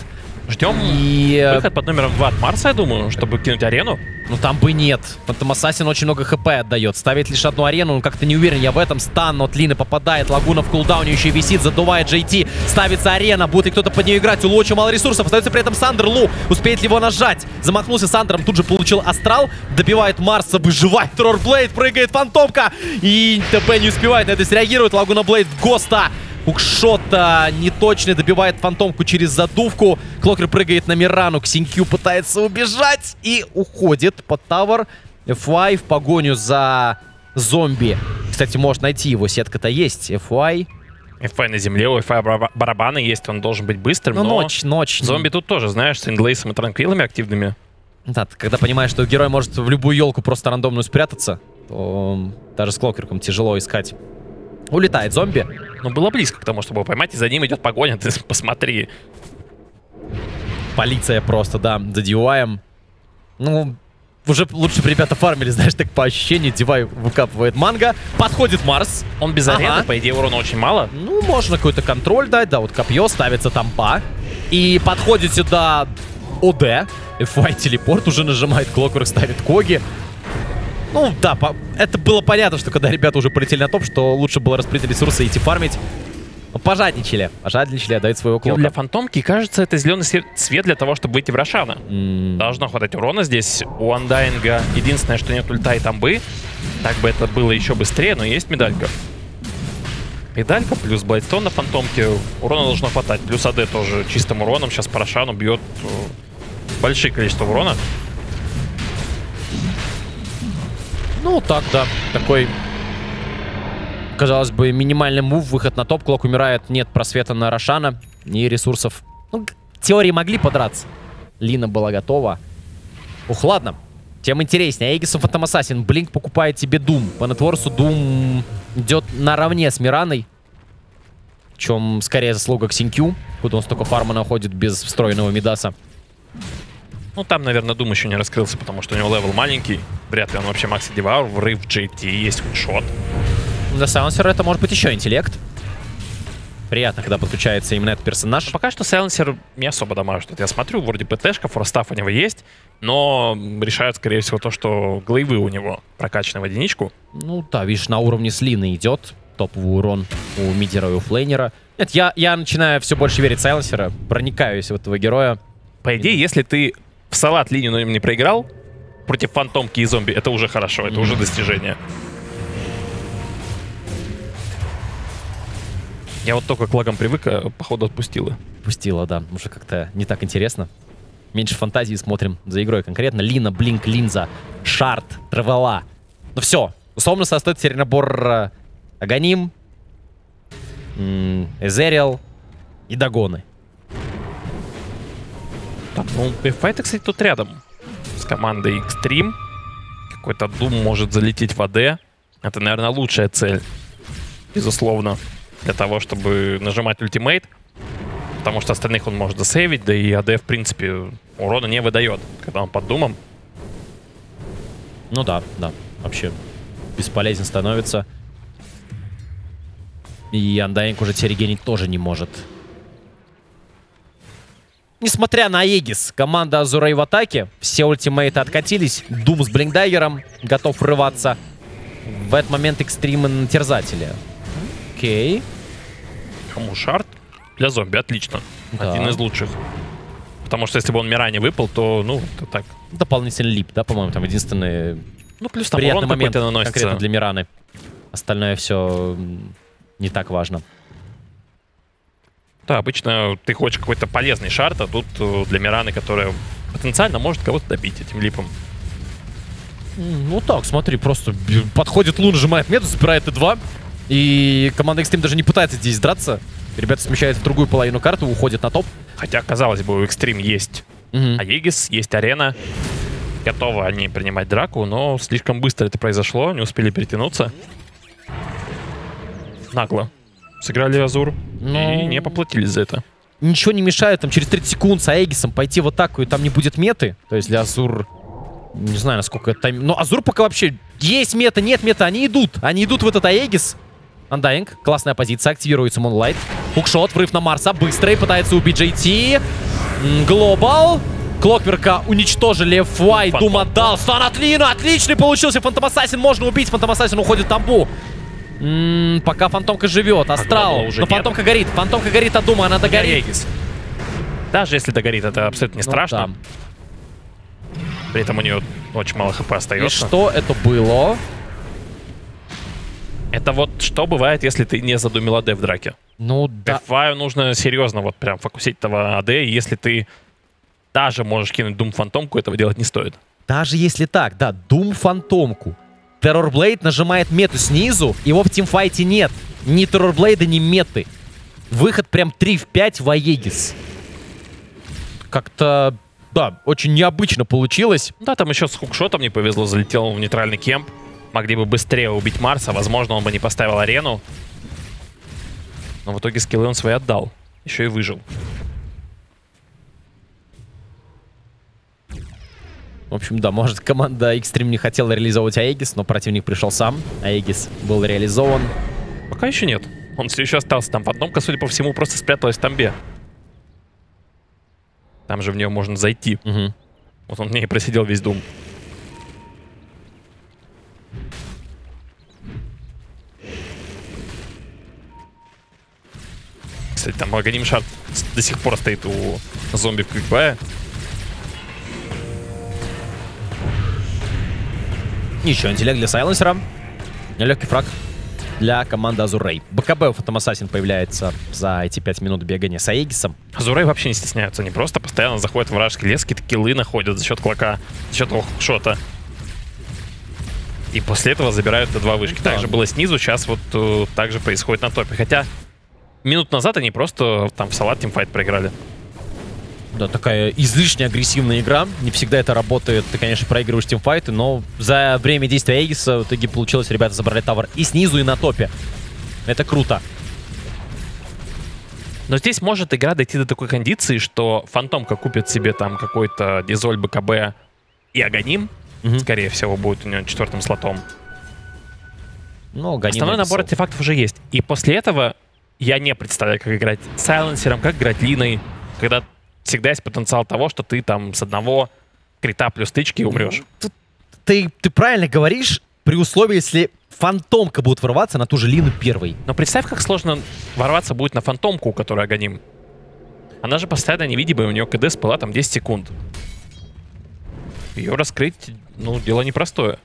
Ждем и... выход под номером два от Марса, я думаю, чтобы кинуть арену. Ну там бы нет. Phantom Assassin очень много хп отдает. Ставит лишь одну арену. Он как-то не уверен я в этом. Стан от Лины попадает. Лагуна в кулдауне еще висит. Задувает джей ти. Ставится арена. Будет ли кто-то под нее играть? У Лу очень мало ресурсов. Остается при этом Сандер. Лу успеет ли его нажать? Замахнулся Сандером. Тут же получил астрал. Добивает Марса. Выживает Terrorblade. Прыгает фантомка. И ТП не успевает на это среагировать. Лагуна Блейд Госта. Хукшота неточный, добивает фантомку через задувку. Клокер прыгает на Мирану, XinQ пытается убежать и уходит под тавер. Fy в погоню за зомби. Кстати, может найти его, сетка-то есть. Fy. Fy на земле, у Fy барабаны есть, он должен быть быстрым, но... но... ночь, ночь. Зомби тут тоже, знаешь, с инглейсом и транквилами активными. Да, когда понимаешь, что герой может в любую елку просто рандомную спрятаться, то даже с клокерком тяжело искать. Улетает зомби. Ну, было близко к тому, чтобы его поймать, и за ним идет погоня, ты посмотри. Полиция просто, да, за Деваем. Ну, уже лучше бы ребята фармили, знаешь, так по ощущению. Девай выкапывает манго. Подходит Марс. Он без арены, ага. По идее, урона очень мало. Ну, можно какой-то контроль дать, да, вот копье, ставится тампа. И подходит сюда ОД. Fy телепорт уже нажимает, Clockwerk ставит коги. Ну да, это было понятно, что когда ребята уже полетели на топ, что лучше было распределить ресурсы и идти фармить. Пожадничали. Пожадничали, отдает своего клока. Для фантомки, кажется, это зеленый цвет для того, чтобы выйти в Рошана. Mm. Должно хватать урона здесь. У Undying единственное, что нет ульта и тамбы. Так бы это было еще быстрее, но есть медалька. Медалька плюс Блайдстон на фантомке. Урона должно хватать. Плюс АД тоже чистым уроном. Сейчас по Рошану бьет большое количество урона. Ну так, да. Такой... Казалось бы, минимальный мув, выход на топ, Клок умирает, нет просвета на Рошана и ресурсов. Ну, теории могли подраться. Лина была готова. Ух, ладно. Тем интереснее. Аегис и Phantom Assassin. Блинк покупает тебе Doom. По нетворсу Doom идет наравне с Мираной. Причем, скорее, заслуга XinQ. Куда он столько фарма находит без встроенного мидаса. Ну, там, наверное, Doom еще не раскрылся, потому что у него левел маленький. Вряд ли он вообще максит девайр. Врыв в джей ти, есть худшот. Для Silencer это может быть еще интеллект. Приятно, когда подключается именно этот персонаж. Но пока что Silencer не особо дамажит. Я смотрю, вроде ПТшка, форстаф у него есть, но решают, скорее всего, то, что глейвы у него прокачаны в единичку. Ну да, видишь, на уровне с Лины идет топовый урон у мидера и у флейнера. Нет, я, я начинаю все больше верить Silencer, проникаюсь в этого героя. По идее, и... если ты в салат линию, но им не проиграл, против фантомки и зомби, это уже хорошо, это mm-hmm. уже достижение. Я вот только к лагам привык, а походу отпустила. Отпустила, да. Уже как-то не так интересно. Меньше фантазии смотрим за игрой конкретно. Лина, Блинк, Линза, Шарт, Травела. Ну все. У Сомнуса остается теперь набор Агоним, Эзериал и Дагоны. Так, ну, Файт, кстати, тут рядом. С командой Xtreme. Какой-то Doom может залететь в АД. Это, наверное, лучшая цель. Безусловно. Для того, чтобы нажимать ультимейт. Потому что остальных он может засейвить, да и АД, в принципе, урона не выдает, когда он под думом. Ну да, да. Вообще бесполезен становится. И Undying уже тебя регенить тоже не может. Несмотря на Aegis, команда Azure Ray в атаке. Все ультимейты откатились. Doom с Blink Dagger готов врываться. В этот момент Xtreme на терзателе. Окей. Кому шарт? Для зомби, отлично. Да. Один из лучших. Потому что если бы он Миране выпал, то, ну, это так. Дополнительный лип, да, по-моему, там единственный. Ну, плюс там приятный момент наносится. Конкретно для Мираны. Остальное все не так важно. Да, обычно ты хочешь какой-то полезный шарт, а тут для Мираны, которая потенциально может кого-то добить этим липом. Ну так, смотри, просто подходит Лун, нажимает мету, забирает и два. И команда Xtreme даже не пытается здесь драться. Ребята смещают в другую половину карты, уходят на топ. Хотя, казалось бы, у Xtreme есть mm-hmm. Aegis, есть арена. Готовы они принимать драку, но слишком быстро это произошло. Не успели перетянуться. Нагло. Сыграли Азур но... и не поплатились за это. Ничего не мешает там через тридцать секунд с Aegis'ом пойти в атаку, и там не будет меты. То есть для Азур... Не знаю, насколько это... Но Азур пока вообще... Есть мета, нет мета, они идут. Они идут в этот Aegis. Undying, классная позиция, активируется Moonlight. Хукшот, врыв на Марса, быстрый, пытается убить джей ти. Глобал. Клокверка уничтожили, Fy, Doom отдал. Стан от Лина, отличный получился Phantom Assassin, можно убить, Phantom Assassin уходит в тамбу. М-м, пока фантомка живет, астрал. А но фантомка нет. горит, фантомка горит от Дума, она догорит. Aegis. Даже если догорит, это абсолютно не ну, страшно. Да. При этом у нее очень мало хп остается. И что это было? Это вот что бывает, если ты не задумил АД в драке. Ну да. Fy нужно серьезно вот прям фокусить этого АД, и если ты даже можешь кинуть Doom Фантомку, этого делать не стоит. Даже если так, да, Doom Фантомку. Террорблейд нажимает мету снизу, его в тимфайте нет. Ни Террорблейда, ни меты. Выход прям три в пять в Аегис. Как-то, да, очень необычно получилось. Да, там еще с хукшотом не повезло, залетел в нейтральный кемп. Могли бы быстрее убить Марса, возможно, он бы не поставил арену. Но в итоге скиллы он свои отдал. Еще и выжил. В общем, да, может, команда Xtreme не хотела реализовывать Аегис, но противник пришел сам. Аегис был реализован. Пока еще нет. Он все еще остался там. Фантомка, судя по всему, просто спряталась в тамбе. Там же в нее можно зайти. Угу. Вот он в ней просидел весь Doom. Кстати, там Агоним Шард до сих пор стоит у зомби в квикбае. Ничего, интеллект для Сайленсера. Легкий фраг для команды Azure Ray. БКБ у Phantom Assassin появляется за эти пять минут бегания с Аегисом. Azure Ray вообще не стесняются. Они просто постоянно заходят в вражеский лес, какие-то киллы находят за счет клока, за счет хукшота. И после этого забирают до два вышки. Да. Также было снизу, сейчас вот uh, также происходит на топе. Хотя минут назад они просто там в салат тимфайт проиграли. Да, такая излишне агрессивная игра. Не всегда это работает. Ты, конечно, проигрываешь тимфайты, но за время действия Аегиса в итоге получилось, ребята забрали тавер и снизу, и на топе. Это круто. Но здесь может игра дойти до такой кондиции, что Фантомка купит себе там какой-то Дизоль, БКБ и Агоним. Угу. Скорее всего, будет у него четвертым слотом. Но основной набор артефактов уже есть. И после этого я не представляю, как играть Сайленсером, как играть Линой, когда всегда есть потенциал того, что ты там с одного крита плюс тычки умрешь. Ты, ты, ты правильно говоришь, при условии, если Фантомка будет ворваться на ту же Лину первой. Но представь, как сложно ворваться будет на Фантомку, у которой Агоним. Она же постоянно невидимая, у нее КД спала там десять секунд. Ее раскрыть, ну, дело непростое.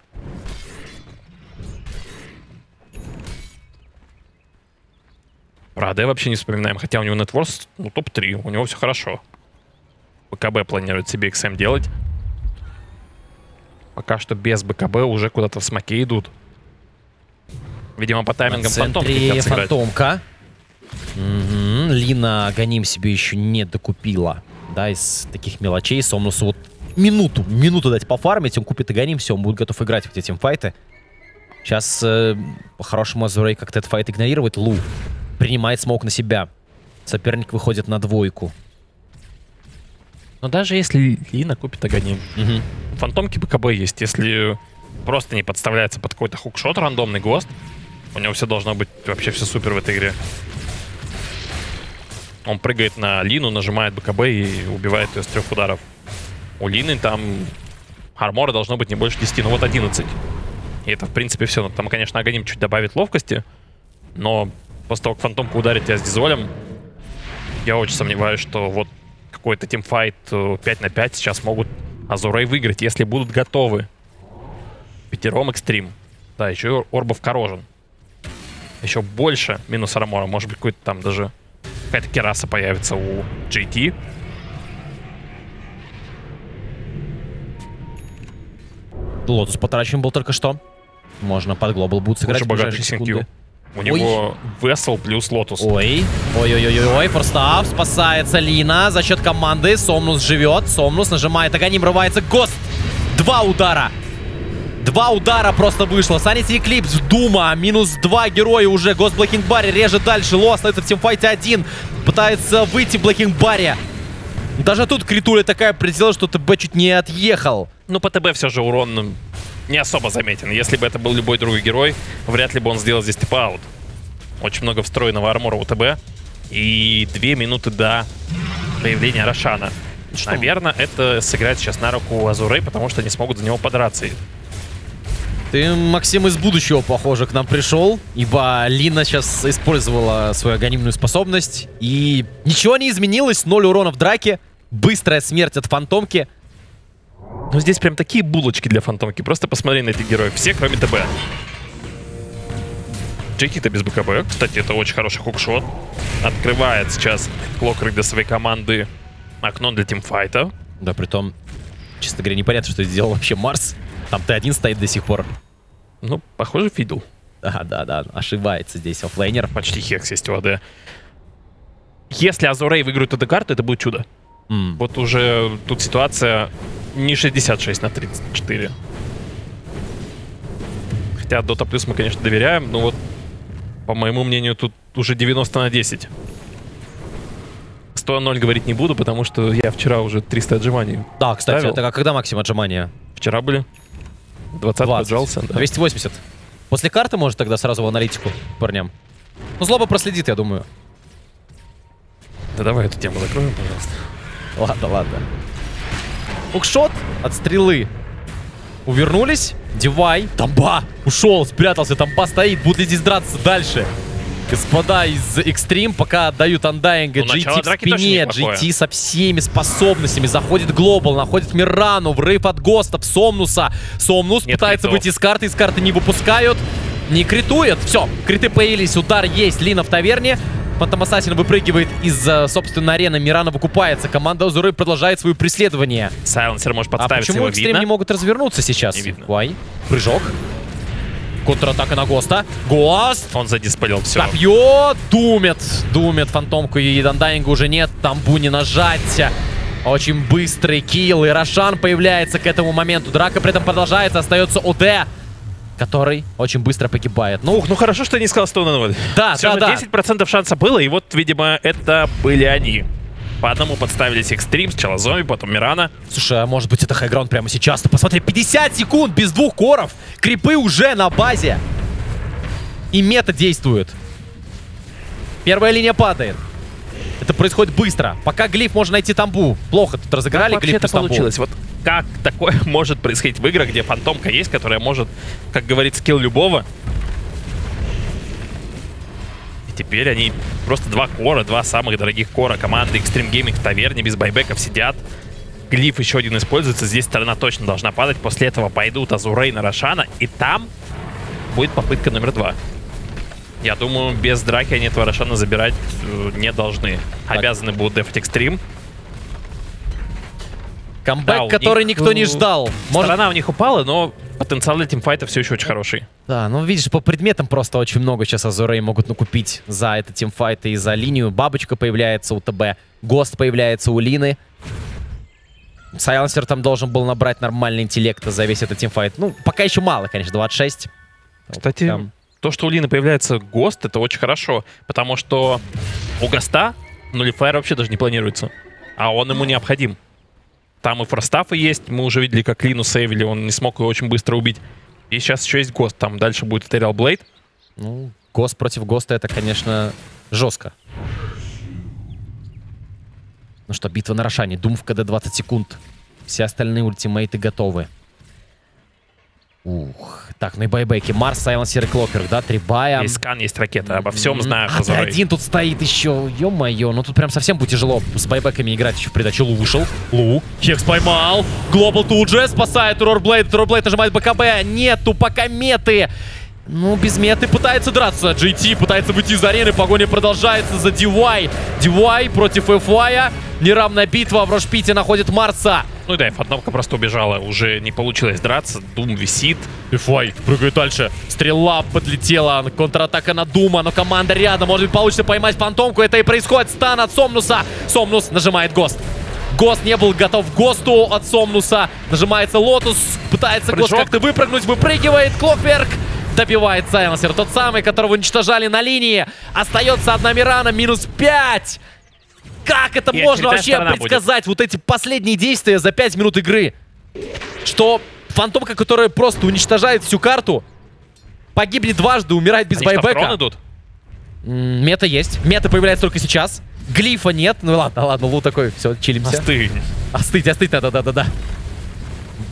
Про АД вообще не вспоминаем, хотя у него нетворс, ну, топ три, у него все хорошо. БКБ планирует себе икс эм делать. Пока что без БКБ уже куда-то в смоке идут. Видимо, по таймингам Фантомки хотят сыграть. Фантомка. Угу. Лина Агоним себе еще не докупила. Да, из таких мелочей. Сомнусу вот минуту, минуту дать пофармить, он купит Агоним, все, он будет готов играть в эти тимфайты. Сейчас э, по-хорошему Azure Ray как-то этот файт игнорирует. Лу принимает смок на себя. Соперник выходит на двойку. Но даже если Лина купит Агоним, угу. Фантомки БКБ есть. Если просто не подставляется под какой-то хукшот, рандомный ГОСТ, у него все должно быть вообще все супер в этой игре. Он прыгает на Лину, нажимает БКБ и убивает ее с трех ударов. У Лины там армора должно быть не больше десяти, ну вот одиннадцать. И это, в принципе, все. Там, конечно, Агоним чуть добавит ловкости, но после того, как Фантомка ударит тебя с Дизолем, я очень сомневаюсь, что вот какой-то тимфайт пять на пять сейчас могут Azure Ray выиграть, если будут готовы. Пятером Xtreme. Да, еще орбов корожен. Еще больше минус армора. Может быть, какой-то там даже какая-то кераса появится у джей ти. Лотус потрачен был только что. Можно под глобал будет сыграть. Секунды. У ой. Него Весел плюс Лотус. Ой, ой-ой-ой-ой, форстав, спасается Лина за счет команды. Сомнус живет, Сомнус нажимает Агоним, рывается, ГОСТ! Два удара! Два удара просто вышло. Санити Эклипс, Дума, минус два героя уже. ГОСТ в Black King Bar режет дальше. Ло остается в тимфайте один, пытается выйти в Black King Bar. Даже тут критуля такая прилетела, что ТБ чуть не отъехал. Ну, по ТБ все же урон не особо заметен. Если бы это был любой другой герой, вряд ли бы он сделал здесь тип-аут. Очень много встроенного армора у ТБ. И две минуты до появления Рошана. Что? Наверное, это сыграет сейчас на руку Азурей, потому что они смогут за него подраться. Ты, Максим, из будущего, похоже, к нам пришел, ибо Лина сейчас использовала свою агонимную способность, и ничего не изменилось, ноль урона в драке, быстрая смерть от Фантомки. Ну здесь прям такие булочки для Фантомки, просто посмотри на этих героев, все кроме ТБ. джей ти-то без БКБ. Кстати, это очень хороший хукшот. Открывает сейчас Clockwerk для своей команды окно для тимфайта. Да, притом, честно говоря, непонятно, что сделал вообще Марс. Там Т один стоит до сих пор. Ну, похоже, фидл. Да, да, да, ошибается здесь оффлейнер. Почти хекс есть у АД. Если Azure Ray выиграют эту карту, это будет чудо. Mm. Вот уже тут ситуация не шестьдесят шесть на тридцать четыре. Хотя Dota Plus мы, конечно, доверяем, но вот, по моему мнению, тут уже девяносто на десять. сто ноль говорить не буду, потому что я вчера уже триста отжиманий. Да, кстати, ставил. Это когда максимум отжимания? Вчера были. двадцать, двадцать. Отжался. Да. двести восемьдесят. После карты может тогда сразу в аналитику парням. Ну, злоба проследит, я думаю. Да давай эту тему закроем, пожалуйста. Ладно, ладно. Хукшот от стрелы. Увернулись. Девай. Тамба. Ушел, спрятался. Тамба стоит. Будут ли здесь драться дальше? Господа из Xtreme пока отдают Undying. джей ти в спине. джей ти со всеми способностями. Заходит Глобал. Находит Мирану. Врыв от Гостов. Сомнуса. Сомнус Нет пытается критов. Выйти из карты. Из карты не выпускают. Не критует. Все. Криты появились. Удар есть. Лина в таверне. Phantom Assassin выпрыгивает из, собственно, арены. Мирана выкупается. Команда Azure Ray продолжает свое преследование. Silencer может подставиться. А почему Xtreme не могут развернуться сейчас? Не видно. Why? Прыжок. Контратака на Госта. Гост! Он задиспалил все. Копье! Думит. Думит фантомку, и Дандайнга уже нет. Тамбу не нажать. Очень быстрый килл. И Рошан появляется к этому моменту. Драка при этом продолжается. Остается ОД, который очень быстро погибает. Ну, ух, ну хорошо, что я не сказал сто на ноль. Да, все, да, да. десять процентов шанса было, и вот, видимо, это были они. По одному подставились Xtreme, сначала зомби, потом Мирана. Слушай, а может быть это хайграунд прямо сейчас? Ты посмотри, пятьдесят секунд без двух коров. Крипы уже на базе. И мета действует. Первая линия падает. Это происходит быстро. Пока глиф можно найти тамбу. Плохо тут разыграли, глиф без тамбу. Получилось? Вот как такое может происходить в играх, где фантомка есть, которая может, как говорит, скилл любого. И теперь они просто два кора, два самых дорогих кора команды Xtreme Gaming в таверне, без байбеков сидят. Глиф еще один используется, здесь сторона точно должна падать. После этого пойдут Azure Ray на Рошана, и там будет попытка номер два. Я думаю, без драки они этого Рошана забирать не должны. Так. Обязаны будут дефать Xtreme. Камбэк, да, который них... никто не ждал. Может... Сторона у них упала, но потенциал для тимфайта все еще очень хороший. Да, ну видишь, по предметам просто очень много сейчас Azure Ray могут накупить за этот тимфайт и за линию. Бабочка появляется у ТБ, Гост появляется у Лины. Сайленсер там должен был набрать нормальный интеллект за весь этот тимфайт. Ну, пока еще мало, конечно, двадцать шесть. Кстати, там... то, что у Лины появляется Гост, это очень хорошо, потому что у Госта нулифайр вообще даже не планируется, а он ему необходим. Там и форстафы есть, мы уже видели, как Лину сейвили, он не смог ее очень быстро убить. И сейчас еще есть Гост, там дальше будет Terrorblade. Ну, Гост против Госта, это, конечно, жестко. Ну что, битва на Рошане, Doom в КД двадцать секунд. Все остальные ультимейты готовы. Ух, так, ну и байбеки. Марс, Сайленсер и Clockwerk, да, три бая. Есть скан, есть ракета, обо всем знаю. А, ты один тут стоит еще, ё-моё, ну тут прям совсем будет тяжело с байбеками играть еще в придачу. Лу вышел, Лу, Хекс поймал, Глобал тут же спасает Террорблейд, Террорблейд нажимает БКБ, нету пока меты. Ну, без меты пытается драться. джей ти пытается выйти из арены. Погоня продолжается за Девай. Девай против Фая. Неравная битва. В рошпите находит Марса. Ну да, фантомка просто убежала. Уже не получилось драться. Дум висит. Фай прыгает дальше. Стрела подлетела. Контратака на Дума. Но команда рядом. Может быть, получится поймать фантомку. Это и происходит. Стан от Сомнуса. Сомнус нажимает Гост. Гост не был готов к Госту от Сомнуса. Нажимается Лотус. Пытается Гост как-то выпрыгнуть. Выпрыгивает. Clockwerk. Добивает Сайленсер, тот самый, которого уничтожали на линии. Остается одна Мирана, минус пять. Как это Нет, можно вообще предсказать? Будет. Вот эти последние действия за пять минут игры. Что фантомка, которая просто уничтожает всю карту, погибнет дважды, умирает без Они байбека. Идут? Мета есть. Мета появляется только сейчас. Глифа нет. Ну ладно, ладно, Лу такой, все, чилимся. Остыть. Остыть, остыть надо, да-да-да.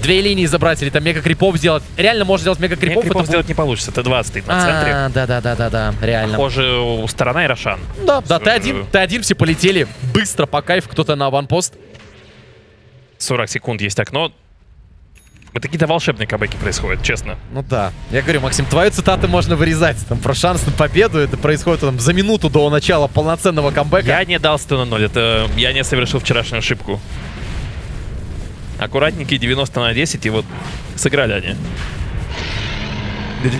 Две линии забрать, или там мега-крипов сделать. Реально можно сделать мега-крипов. Мега-крипов сделать не получится, Т два стоит на центре. А, да-да-да-да, реально. Похоже, сторона и Рошан. Да, да, Т один, Т один все полетели. Быстро, по кайф, кто-то на аванпост. сорок секунд есть окно. Это какие-то волшебные кабаки происходят, честно. Ну да. Я говорю, Максим, твою цитату можно вырезать. Там про шанс на победу. Это происходит там за минуту до начала полноценного камбэка. Я не дал сто на ноль. Это я не совершил вчерашнюю ошибку. Аккуратненькие девяносто на десять. И вот сыграли они.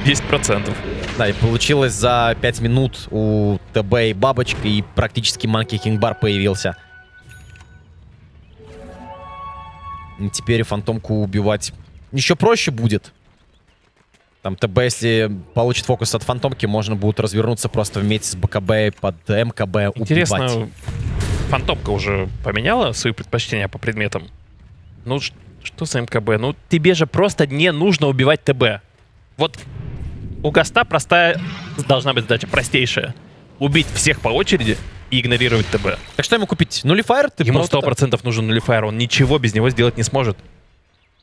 десять процентов. Да, и получилось за пять минут у ТБ и бабочка. И практически Monkey King Bar появился. И теперь фантомку убивать еще проще будет. Там ТБ, если получит фокус от фантомки, можно будет развернуться просто вместе с БКБ под МКБ убивать. Интересно, фантомка уже поменяла свои предпочтения по предметам? Ну, что за МКБ? Ну, тебе же просто не нужно убивать ТБ. Вот у Госта простая должна быть задача, простейшая. Убить всех по очереди и игнорировать ТБ. Так что ему купить? Нулифайр? Ты ему сто процентов нужен нулифайр. Он ничего без него сделать не сможет.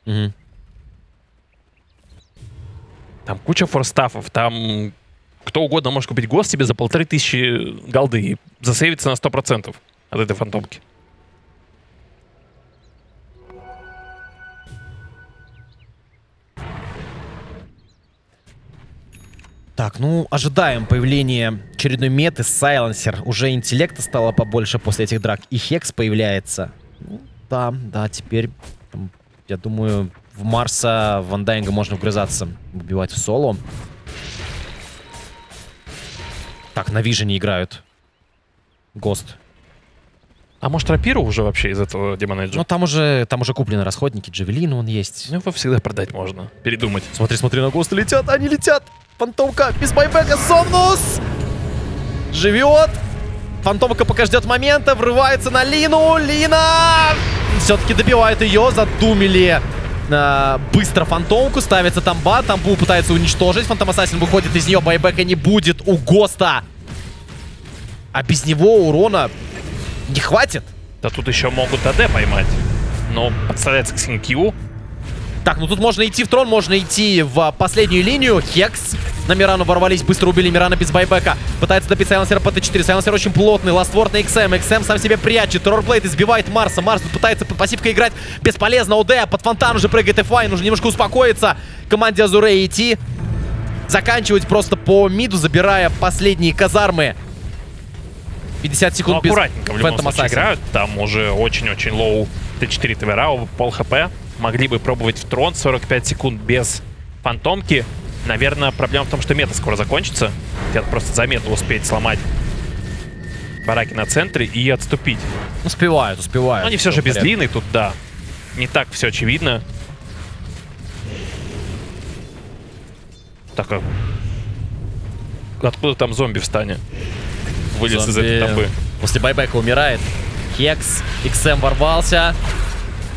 Угу. Там куча форстафов. Там кто угодно может купить Гост себе за полторы тысячи голды и засейвиться на сто процентов от этой фантомки. Так, ну, ожидаем появления очередной меты. Сайленсер. Уже интеллекта стало побольше после этих драк. И Хекс появляется. Ну, да, да, теперь, я думаю, в Марса, в Андайинга можно вгрызаться. Убивать в соло. Так, на Вижене играют. Гост. А может, рапиру уже вообще из этого демонэджа? Ну, там уже, там уже куплены расходники. Джавелин он есть. Ну, его всегда продать можно. Передумать. Смотри, смотри, на Госта летят. Они летят. Фантомка без байбека. Сомнус живет. Фантомка пока ждет момента. Врывается на Лину. Лина все-таки добивает ее. Задумили э, быстро фантомку. Ставится тамба. Тамбу пытается уничтожить. Фантом Ассасин выходит из нее. Байбека не будет у Госта. А без него урона не хватит. Да тут еще могут АД поймать. Но подставляется к Синкью. Так, ну тут можно идти в трон, можно идти в последнюю линию. Хекс на Мирану ворвались, быстро убили Мирана без байбека. Пытается добить Сайленсера по Т четыре. Сайленсер очень плотный, ластворд на икс эм. икс эм сам себе прячет. Террорблейд избивает Марса. Марс пытается под пассивкой играть. Бесполезно. ОД под фонтан уже прыгает. Фай, нужно немножко успокоиться. Команде Azure Ray идти. Заканчивать просто по миду, забирая последние казармы. пятьдесят секунд. Ну, аккуратненько, без в любом случае играют. Там уже очень-очень лоу Т четыре ТВРА, пол хп. Могли бы пробовать в трон. Сорок пять секунд без фантомки. Наверное, проблема в том, что мета скоро закончится. Хотят просто за мету успеть сломать бараки на центре и отступить. Успевают, успевают. Но они все, все же порядка. Без Лины тут, да. Не так все очевидно. Так, а... откуда там зомби в стане? Вылез зомби... из этой топы. После байбека умирает. Хекс, икс эм ворвался.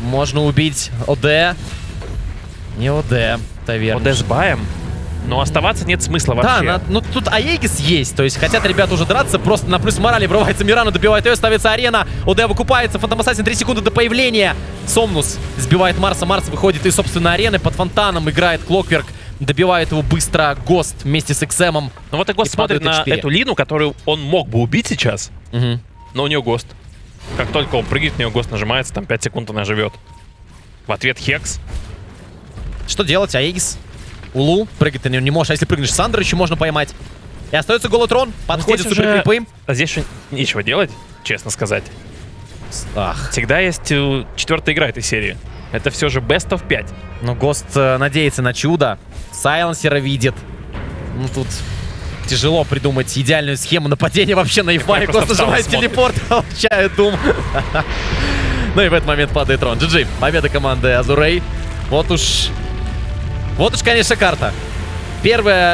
Можно убить ОД. Не ОД, наверное. ОД с баем. Но оставаться нет смысла вообще. Да, на, ну тут Аегис есть. То есть хотят ребята уже драться. Просто на плюс морали врывается Мирана, добивает ее, ставится арена. ОД выкупается. Фантом Ассасин три секунды до появления. Сомнус сбивает Марса. Марс выходит из собственной арены. Под фонтаном играет Clockwerk. Добивает его быстро Гост вместе с икс эм. Ну вот и Гост и смотрит на эту Лину, которую он мог бы убить сейчас. Угу. Но у нее Гост. Как только он прыгнет, в него Гост нажимается, там пять секунд она живет. В ответ Хекс. Что делать, Аегис? Улу, прыгать ты не можешь, а если прыгнешь, Сандра еще можно поймать. И остается голый трон, подходит супер уже... крипы. А здесь же нечего делать, честно сказать. Ах. Всегда есть четвертая игра этой серии. Это все же бест оф пять. Но Гост э, надеется на чудо. Сайленсера видит. Ну тут... Тяжело придумать идеальную схему нападения вообще на Ифай. Просто нажимает телепорт, получает Doom. Ну и в этот момент падает трон. джи джи. Победа команды Azure Ray. Вот уж... Вот уж, конечно, карта. Первая...